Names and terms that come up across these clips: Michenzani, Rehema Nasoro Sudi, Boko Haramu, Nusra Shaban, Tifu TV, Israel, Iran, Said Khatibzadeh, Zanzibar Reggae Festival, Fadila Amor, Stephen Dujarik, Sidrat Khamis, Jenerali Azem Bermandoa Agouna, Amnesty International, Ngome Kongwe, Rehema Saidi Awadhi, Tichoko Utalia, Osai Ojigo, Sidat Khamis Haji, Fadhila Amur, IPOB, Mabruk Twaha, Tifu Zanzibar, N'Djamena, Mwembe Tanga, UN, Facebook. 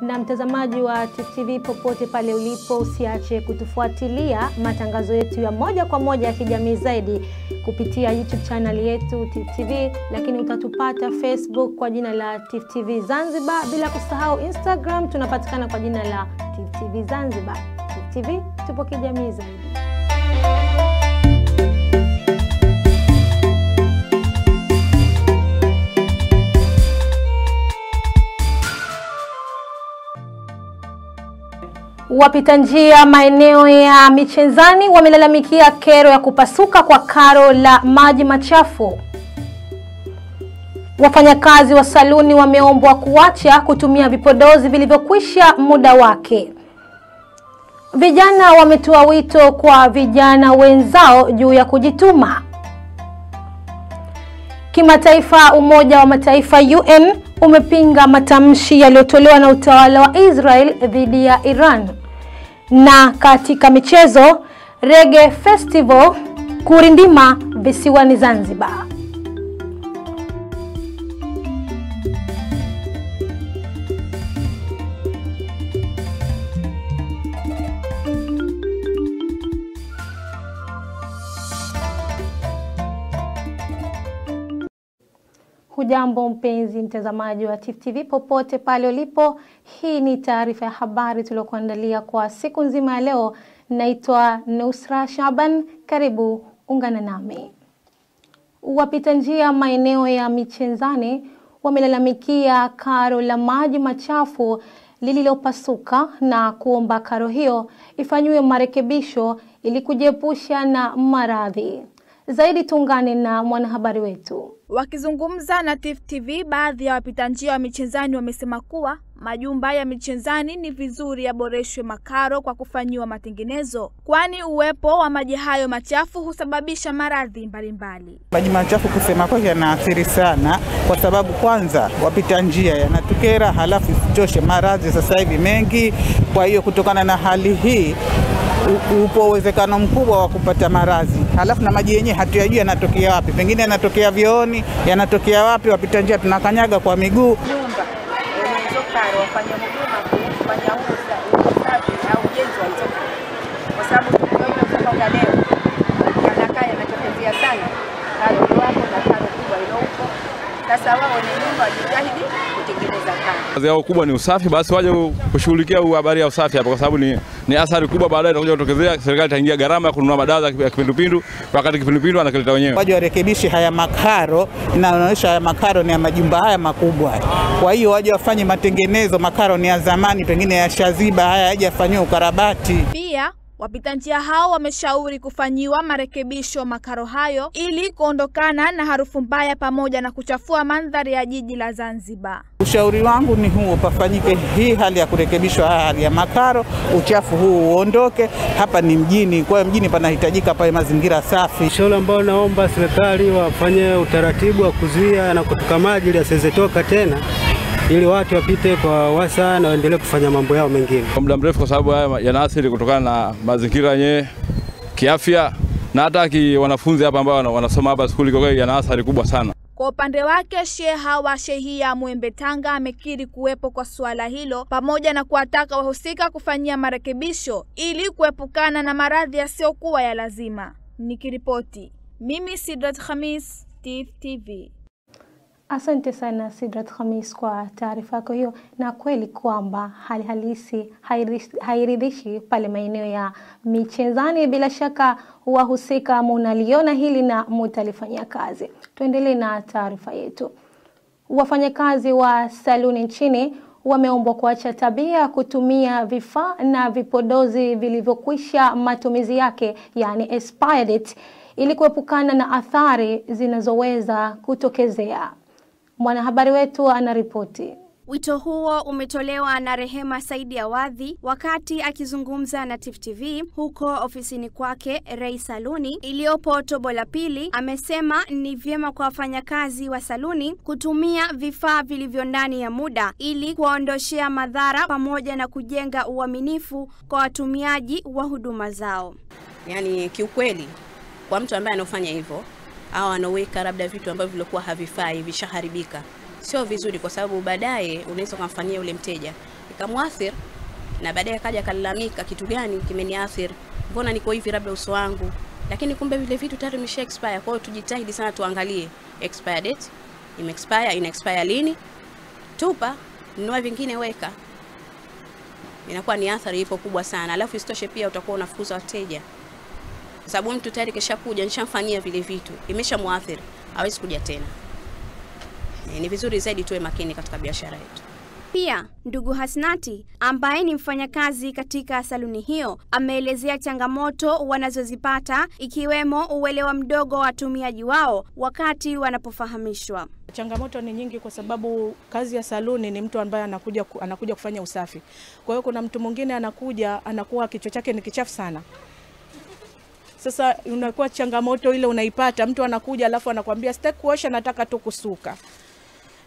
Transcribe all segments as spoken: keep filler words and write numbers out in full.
Na mtazamaji wa Tifu T V popote pale ulipo, usiache kutufuatilia matangazo yetu ya moja kwa moja ya kijamii zaidi kupitia YouTube channel yetu Tifu T V, lakini utatupata Facebook kwa jina la Tifu T V Zanzibar, bila kusahau Instagram tunapatikana kwa jina la Tifu T V Zanzibar. Tifu T V, tupo kijamii zaidi. Wapita njia maeneo ya Michenzani wamelalamikia kero ya kupasuka kwa karo la maji machafu. Wafanyakazi wa saluni wameombwa kuacha kutumia vipodozi vilivyokwisha muda wake. Vijana wametoa wito kwa vijana wenzao juu ya kujituma. Kimataifa, Umoja wa Mataifa U N umepinga matamshi yaliyotolewa na utawala wa Israel dhidi ya Iran. Na katika michezo, Reggae Festival kurindima visiwani Zanzibar. Hujambo mpenzi mtazamaji wa Tifu T V popote pale ulipo. Hii ni taarifa ya habari tuliyokuandalia kwa siku nzima ya leo. Naitwa Nusra Shaban, karibu ungana nami. Wapita njia maeneo ya Michenzani wamelalamikia karo la maji machafu lililopasuka na kuomba karo hiyo ifanywe marekebisho ili kujiepusha na maradhi. Zaidi tungane na mwanahabari wetu. Wakizungumza na Tifu T V, baadhi ya wapita njia wa Michenzani wamesema kuwa majumba ya Michenzani ni vizuri yaboreshwe makaro kwa kufanyiwa matengenezo, kwani uwepo wa maji hayo machafu husababisha maradhi mbalimbali. Maji machafu kusema kwake yanaathiri sana, kwa sababu kwanza wapita njia yanatukera, halafu isitoshe maradhi sasa hivi mengi. Kwa hiyo kutokana na hali hii upo uwezekano mkubwa wa kupata maradhi. Halafu na maji yenyewe hatuyajui yanatokea wapi. Pengine yanatokea vioni, yanatokea wapi, wapita njia tunakanyaga kwa miguu. Nyumba zilizokari wafanye huduma kufanya usafi au ujenzi wa hizo. Kwa sababu tunaona leo yanakaa yanatokezea sana. Karo wako na karo kubwa ile huko. Sasa wao ni nyumba jitahidi kutengeneza karo. Kazi yao kubwa ni usafi, basi waje kushughulikia habari ya usafi hapa, kwa sababu ni ni athari kubwa baadaye inakuja kutokezea. Serikali itaingia gharama ya kununua madawa ya kipindupindu, wakati kipindupindu analeta wenyewe. Waje warekebishe haya makaro, na inaonyesha haya makaro ni ya majumba haya makubwa. Kwa hiyo waje wafanye matengenezo, makaro ni ya zamani, pengine ya shaziba, haya hajafanywa ukarabati. Pia wapita njia hao wameshauri kufanyiwa marekebisho makaro hayo ili kuondokana na harufu mbaya pamoja na kuchafua mandhari ya jiji la Zanzibar. Ushauri wangu ni huo, pafanyike hii hali ya kurekebishwa hali ya makaro, uchafu huu uondoke. Hapa ni mjini, kwa mjini panahitajika pawe mazingira safi. Shauri ambao naomba serikali wafanye utaratibu wa kuzuia na kutuka maji ili asizetoka tena, ili watu wapite kwa wasa na waendelee kufanya mambo yao mengine. Kwa muda mrefu, kwa sababu haya yanaathiri kutokana na mazingira yenyewe, kiafya na hata ki wanafunzi hapa ambao wanasoma hapa shule, kwa hiyo yana athari kubwa sana. Kwa upande wake, sheha wa shehia Mwembe Tanga amekiri kuwepo kwa swala hilo pamoja na kuwataka wahusika kufanyia marekebisho ili kuepukana na maradhi yasiyokuwa ya lazima. Nikiripoti mimi Sidrat Khamis, Tifu T V. Asante sana Sidrat Khamis kwa taarifa yako hiyo, na kweli kwamba hali halisi hairidhishi pale maeneo ya Michenzani. Bila shaka wahusika mnaliona hili na mtalifanyia kazi. Tuendelee na taarifa yetu. Wafanyakazi wa saluni nchini wameombwa kuacha tabia kutumia vifaa na vipodozi vilivyokwisha matumizi yake, yani expired date, ili kuepukana na athari zinazoweza kutokezea. Mwanahabari wetu anaripoti. Wito huo umetolewa na Rehema Saidi Awadhi wakati akizungumza na Tifu T V huko ofisini kwake Ray Saluni iliyopo Tobo la Pili. Amesema ni vyema kwa wafanyakazi wa saluni kutumia vifaa vilivyo ndani ya muda ili kuondoshea madhara pamoja na kujenga uaminifu kwa watumiaji wa huduma zao. Yaani kiukweli kwa mtu ambaye anafanya hivyo au anaweka labda vitu ambavyo vilikuwa havifai, vishaharibika, sio vizuri, kwa sababu baadaye unaweza kumfanyia ule mteja Kamuathir, na baadaye kaja kalalamika, kitu gani kimeniathiri? Mbona niko hivi labda uso wangu? Lakini kumbe vile vitu tayari imesha expire. Kwa hiyo tujitahidi sana tuangalie expire date, ime expire, ina expire lini? Tupa, nunua vingine weka. Inakuwa ni athari ipo kubwa sana. Alafu isitoshe pia utakuwa unafukuza wateja. Kwa sababu mtu tayari keshakuja, nishamfanyia vile vitu, imeshamuathiri, hawezi kuja tena. E, ni vizuri zaidi tuwe makini katika biashara yetu. Pia, ndugu Hasnati, ambaye ni mfanyakazi katika saluni hiyo, ameelezea changamoto wanazozipata ikiwemo uelewa mdogo wa watumiaji wao wakati wanapofahamishwa. Changamoto ni nyingi kwa sababu kazi ya saluni ni mtu ambaye anakuja anakuja kufanya usafi. Kwa hiyo kuna mtu mwingine anakuja, anakuwa kichwa chake ni kichafu sana. Sasa unakuwa changamoto ile unaipata, mtu anakuja alafu anakuambia sitaki kuosha, nataka tu kusuka.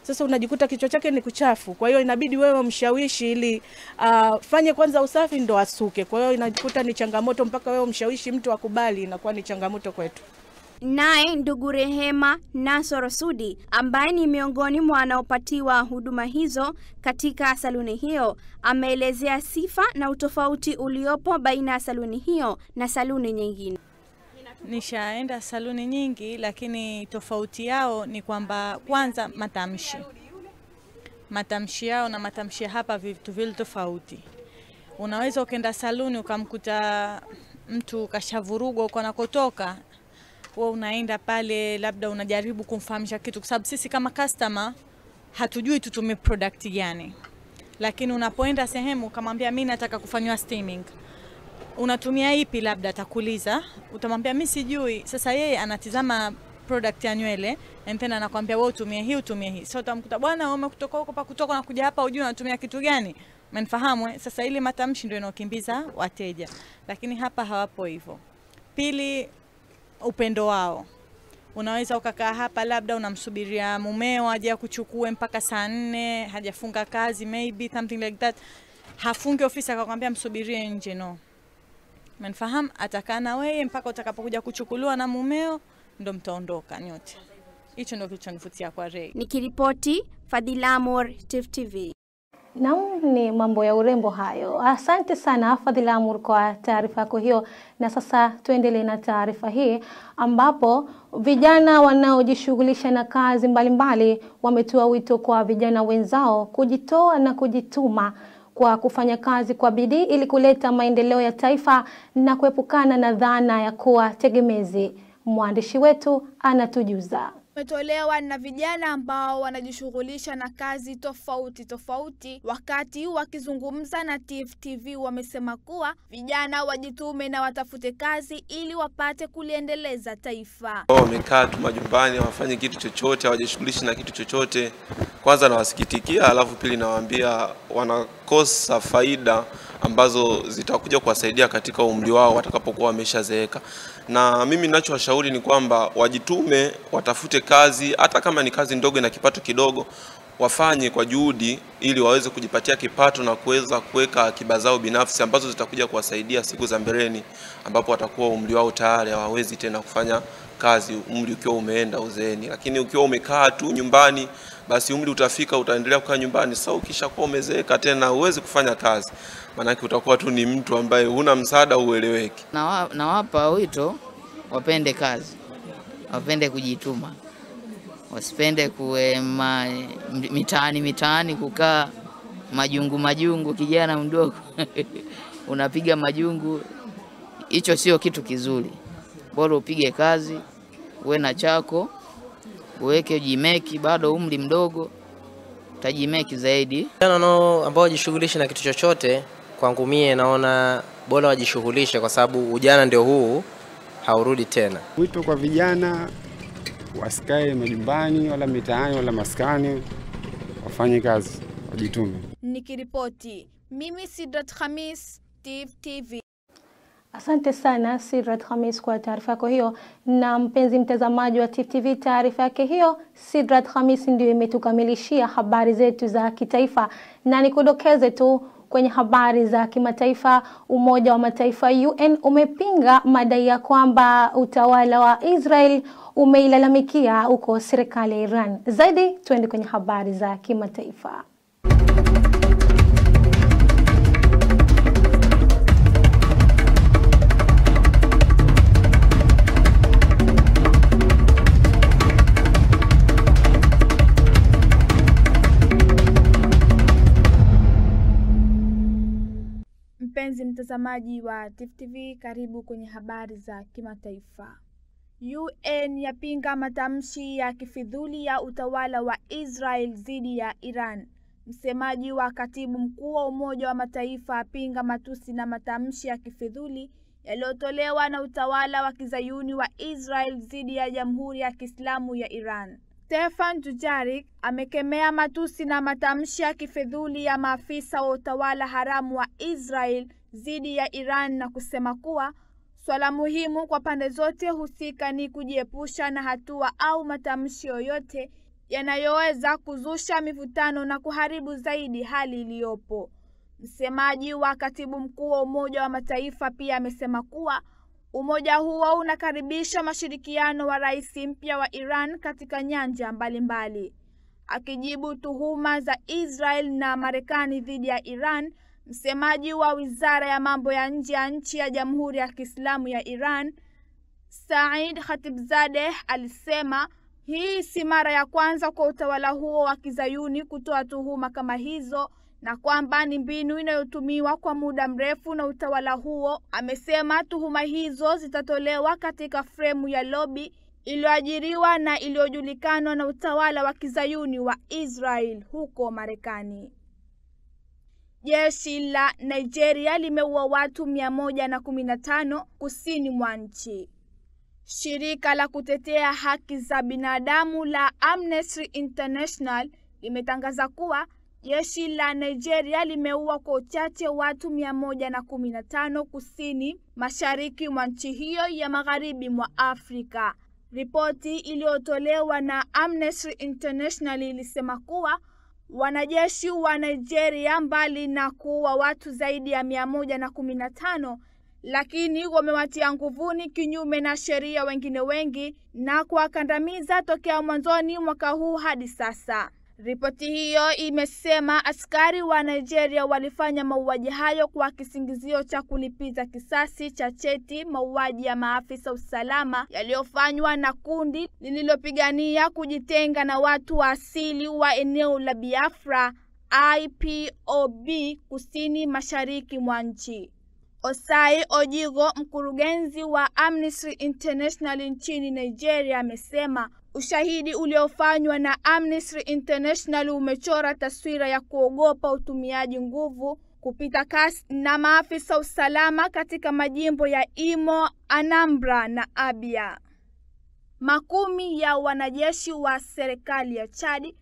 Sasa unajikuta kichwa chake ni kuchafu. Kwa hiyo inabidi wewe mshawishi ili uh, fanye kwanza usafi ndo asuke. Kwa hiyo inajikuta ni changamoto, mpaka wewe mshawishi mtu akubali, inakuwa ni changamoto kwetu. Naye ndugu Rehema Nasoro Sudi, ambaye ni miongoni mwa wanaopatiwa huduma hizo katika saluni hiyo, ameelezea sifa na utofauti uliopo baina ya saluni hiyo na saluni nyingine. Nishaenda saluni nyingi, lakini tofauti yao ni kwamba kwanza matamshi. Matamshi yao na matamshi hapa vitu vile tofauti. Unaweza ukenda saluni ukamkuta mtu kashavurugo uko nakotoka. Wewe unaenda pale labda unajaribu kumfahamisha kitu, kwa sababu sisi kama customer hatujui tutumie product gani. Lakini unapoenda sehemu ukamwambia mimi nataka kufanywa steaming, unatumia ipi labda atakuuliza, utamwambia mimi sijui. Sasa yeye anatizama product ya nywele na tena anakuambia wewe utumie hii utumie hii. Sasa utamkuta bwana umekutoka huko pa kutoka na kuja hapa hujui unatumia kitu gani. Mnifahamu? Sasa ile matamshi ndio inokimbiza wateja. Lakini hapa hawapo hivyo. Pili, upendo wao. Unaweza ukakaa hapa labda unamsubiria mumeo aje akuchukue mpaka saa nne, hajafunga kazi maybe something like that. Hafungi ofisi akakwambia msubirie nje, no. Mnifahamu? Atakaa na wewe mpaka utakapokuja kuchukuliwa na mumeo ndo mtaondoka nyote. Hicho ndio kilichonivutia kwa Ray. Nikiripoti Fadila Amor, Tifu T V. Naam, ni mambo ya urembo hayo. Asante sana Fadhila Amur kwa taarifa yako hiyo. Na sasa tuendelee na taarifa hii ambapo vijana wanaojishughulisha na kazi mbalimbali wametoa wito kwa vijana wenzao kujitoa na kujituma kwa kufanya kazi kwa bidii ili kuleta maendeleo ya taifa na kuepukana na dhana ya kuwa tegemezi. Mwandishi wetu anatujuza. Umetolewa na vijana ambao wanajishughulisha na kazi tofauti tofauti. Wakati wakizungumza na Tifu T V wamesema kuwa vijana wajitume na watafute kazi ili wapate kuliendeleza taifa. Oh, wamekaa tu majumbani wafanye kitu chochote, hawajishughulishi na kitu chochote. Kwanza nawasikitikia, alafu pili nawaambia wanakosa faida ambazo zitakuja kuwasaidia katika umri wao watakapokuwa wameshazeeka. Na mimi ninachowashauri ni kwamba wajitume, watafute kazi, hata kama ni kazi ndogo na kipato kidogo, wafanye kwa juhudi ili waweze kujipatia kipato na kuweza kuweka akiba zao binafsi ambazo zitakuja kuwasaidia siku za mbeleni, ambapo watakuwa umri wao tayari hawawezi tena kufanya kazi, umri ukiwa umeenda uzeeni. Lakini ukiwa umekaa tu nyumbani, basi umri utafika utaendelea kukaa nyumbani. Sasa ukishakuwa umezeeka tena huwezi kufanya kazi, maana utakuwa tu ni mtu ambaye huna msaada, ueleweki. Na nawapa wito wapende kazi, wapende kujituma, wasipende kuema mitaani mitaani kukaa majungu majungu. Kijana mdogo unapiga majungu, hicho sio kitu kizuri. Bora upige kazi, uwe na chako, uweke jimeki, bado umri mdogo utajimeki zaidi. Jana no ambao wajishughulisha na kitu chochote, kwangu mie naona bora wajishughulishe kwa sababu ujana ndio huu, haurudi tena. Wito kwa vijana, wasikae majumbani wala mitaani wala maskani, wafanye kazi, wajitume. Nikiripoti mimi Sidrat Khamis, Tifu T V. Asante sana Sidrat Khamis kwa taarifa yako hiyo. Na mpenzi mtazamaji wa Tifu T V, taarifa yake hiyo Sidrat Khamis ndio imetukamilishia habari zetu za kitaifa. Na nikudokeze tu kwenye habari za kimataifa, Umoja wa Mataifa U N umepinga madai ya kwamba utawala wa Israel umeilalamikia huko serikali ya Iran. Zaidi tuende kwenye habari za kimataifa. Mpenzi mtazamaji wa Tifu T V, karibu kwenye habari za kimataifa. U N yapinga matamshi ya kifidhuli ya utawala wa Israel dhidi ya Iran. Msemaji wa katibu mkuu wa Umoja wa Mataifa apinga matusi na matamshi ya kifidhuli yaliyotolewa na utawala wa kizayuni wa Israel dhidi ya Jamhuri ya Kiislamu ya Iran. Stephen Dujarik amekemea matusi na matamshi ya kifidhuli ya maafisa wa utawala haramu wa Israel dhidi ya Iran na kusema kuwa swala muhimu kwa pande zote husika ni kujiepusha na hatua au matamshi yoyote yanayoweza kuzusha mivutano na kuharibu zaidi hali iliyopo. Msemaji wa katibu mkuu wa Umoja wa Mataifa pia amesema kuwa umoja huo unakaribisha mashirikiano wa rais mpya wa Iran katika nyanja mbalimbali. Akijibu tuhuma za Israel na Marekani dhidi ya Iran, msemaji wa Wizara ya Mambo ya Nje ya nchi ya Jamhuri ya Kiislamu ya Iran, Said Khatibzadeh, alisema hii si mara ya kwanza kwa utawala huo wa kizayuni kutoa tuhuma kama hizo, na kwamba ni mbinu inayotumiwa kwa muda mrefu na utawala huo. Amesema tuhuma hizo zitatolewa katika fremu ya lobby iliyoajiriwa na iliyojulikana na utawala wa kizayuni wa Israel huko Marekani. Jeshi la Nigeria limeua watu mia moja na kumi na tano kusini mwa nchi. Shirika la kutetea haki za binadamu la Amnesty International limetangaza kuwa jeshi la Nigeria limeua kwa uchache watu mia moja na kumi na tano kusini mashariki mwa nchi hiyo ya magharibi mwa Afrika. Ripoti iliyotolewa na Amnesty International ilisema kuwa wanajeshi wa Nigeria, mbali na kuua watu zaidi ya mia moja na kumi na tano, lakini wamewatia nguvuni kinyume na sheria wengine wengi na kuwakandamiza tokea mwanzoni mwaka huu hadi sasa. Ripoti hiyo imesema askari wa Nigeria walifanya mauaji hayo kwa kisingizio cha kulipiza kisasi cha cheti, mauaji ya maafisa usalama yaliyofanywa na kundi lililopigania kujitenga na watu wa asili wa eneo la Biafra, I P O B, kusini mashariki mwa nchi. Osai Ojigo, mkurugenzi wa Amnesty International nchini Nigeria, amesema ushahidi uliofanywa na Amnesty International umechora taswira ya kuogopa utumiaji nguvu kupita kasi na maafisa usalama katika majimbo ya Imo, Anambra na Abia. Makumi ya wanajeshi wa serikali ya Chad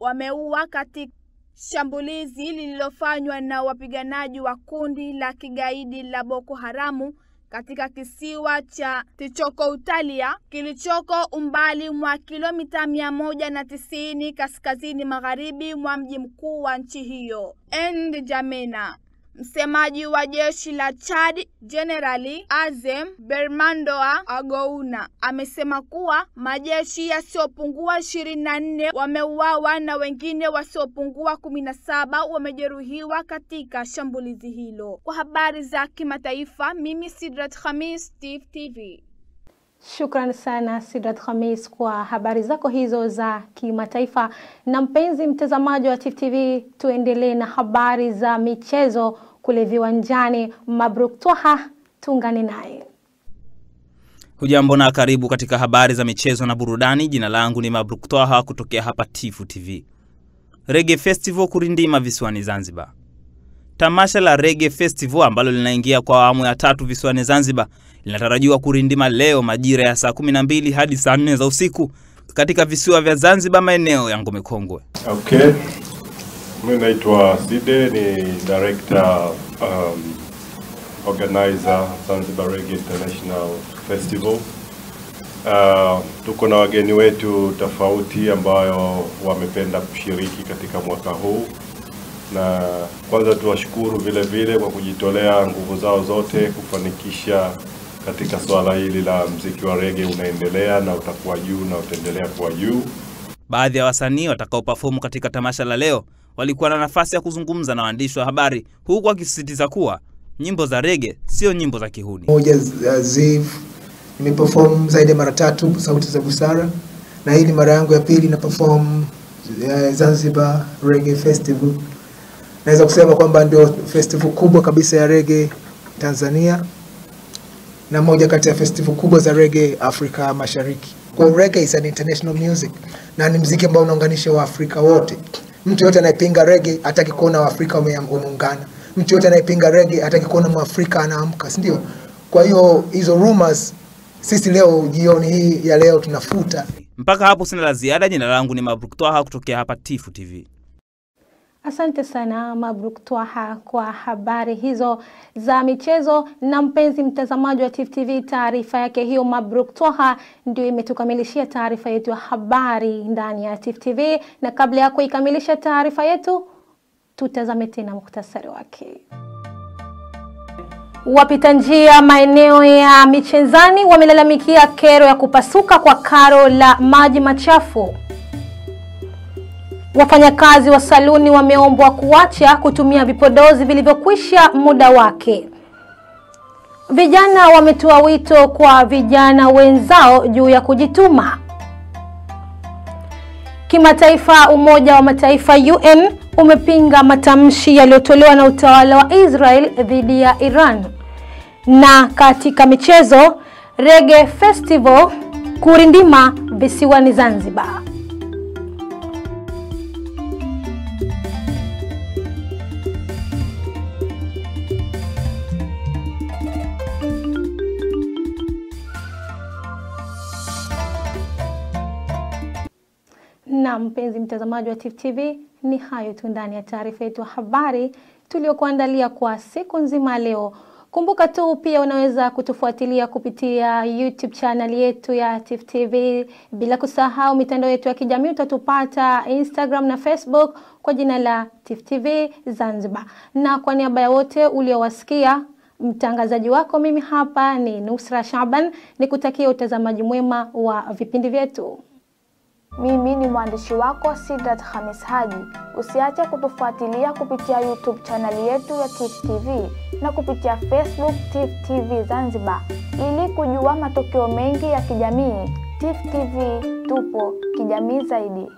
wameua katika shambulizi lililofanywa na wapiganaji wa kundi la kigaidi la Boko Haramu katika kisiwa cha Tichoko Utalia kilichoko umbali mwa kilomita mia moja na tisini kaskazini magharibi mwa mji mkuu wa nchi hiyo, N'Djamena. Msemaji wa jeshi la Chad, Jenerali Azem Bermandoa Agouna, amesema kuwa majeshi yasiopungua ishirini na nne wameuawa na wengine wasiopungua kumi na saba wamejeruhiwa katika shambulizi hilo. Kwa habari za kimataifa, mimi Sidrat Khamis, Tifu T V. Shukrani sana Sidrat Khamis kwa habari zako hizo za kimataifa. Na mpenzi mtazamaji wa Tifu T V, tuendelee na habari za michezo kule viwanjani. Mabruk Twaha, tuungane naye. Hujambo na karibu katika habari za michezo na burudani. Jina langu ni Mabruk Twaha kutokea hapa Tifu T V. Reggae Festival kurindima visiwani Zanzibar. Tamasha la Reggae Festival ambalo linaingia kwa awamu ya tatu visiwani Zanzibar linatarajiwa kurindima leo majira ya saa kumi na mbili hadi saa nne za usiku katika visiwa vya Zanzibar, maeneo ya Ngome Kongwe. Okay. Mimi naitwa Side, ni director um, organizer Zanzibar Reggae International Festival. Uh, tuko na wageni wetu tofauti ambayo wamependa kushiriki katika mwaka huu. Na kwanza tuwashukuru vile vile kwa kujitolea nguvu zao zote kufanikisha katika swala hili la muziki wa reggae unaendelea na utakuwa juu na utaendelea kuwa juu. Baadhi ya wasanii watakao perform katika tamasha la leo walikuwa na nafasi ya kuzungumza na waandishi wa habari, huku wakisisitiza kuwa nyimbo za reggae sio nyimbo za kihuni. Moja Ziv nimeperform zaidi mara tatu Sauti za Busara, na hii ni mara yangu ya pili na perform Zanzibar Reggae Festival. Naweza kusema kwamba ndio festival kubwa kabisa ya reggae Tanzania na moja kati ya festival kubwa za reggae Afrika Mashariki. Kwa reggae is an international music na ni muziki ambao unaunganisha wa Afrika wote. Mtu yote anayepinga reggae hataki kuona Afrika wameungana. Mtu yote anayepinga reggae hataki kuona Mwafrika anaamka, si ndio? Kwa hiyo hizo rumors sisi leo jioni hii ya leo tunafuta. Mpaka hapo sina la ziada. Jina langu ni Mabruk Twaha kutokea hapa Tifu T V. Asante sana Mabruk Twaha kwa habari hizo za michezo. Na mpenzi mtazamaji wa Tifu T V, taarifa yake hiyo Mabruk Twaha ndio imetukamilishia taarifa yetu ya habari ndani ya Tifu T V, na kabla ya kuikamilisha taarifa yetu tutazame tena mukhtasari wake. Wapita njia maeneo ya Michenzani wamelalamikia kero ya kupasuka kwa karo la maji machafu. Wafanyakazi wa saluni wameombwa kuacha kutumia vipodozi vilivyokwisha muda wake. Vijana wametoa wito kwa vijana wenzao juu ya kujituma. Kimataifa, Umoja wa Mataifa U N umepinga matamshi yaliyotolewa na utawala wa Israel dhidi ya Iran. Na katika michezo, Reggae Festival kurindima visiwani Zanzibar. Na mpenzi mtazamaji wa Tifu T V, ni hayo tu ndani ya taarifa yetu habari tuliokuandalia kwa siku nzima leo. Kumbuka tu pia unaweza kutufuatilia kupitia YouTube channel yetu ya Tifu T V, bila kusahau mitandao yetu ya kijamii, utatupata Instagram na Facebook kwa jina la Tifu T V Zanzibar. Na kwa niaba ya wote uliowasikia, mtangazaji wako mimi hapa ni Nusra Shaban, nikutakia utazamaji mwema wa vipindi vyetu. Mimi ni mwandishi wako Sidat Khamis Haji. Usiache kutufuatilia kupitia YouTube channel yetu ya Tifu T V na kupitia Facebook Tifu T V Zanzibar ili kujua matokeo mengi ya kijamii. Tifu T V, tupo kijamii zaidi.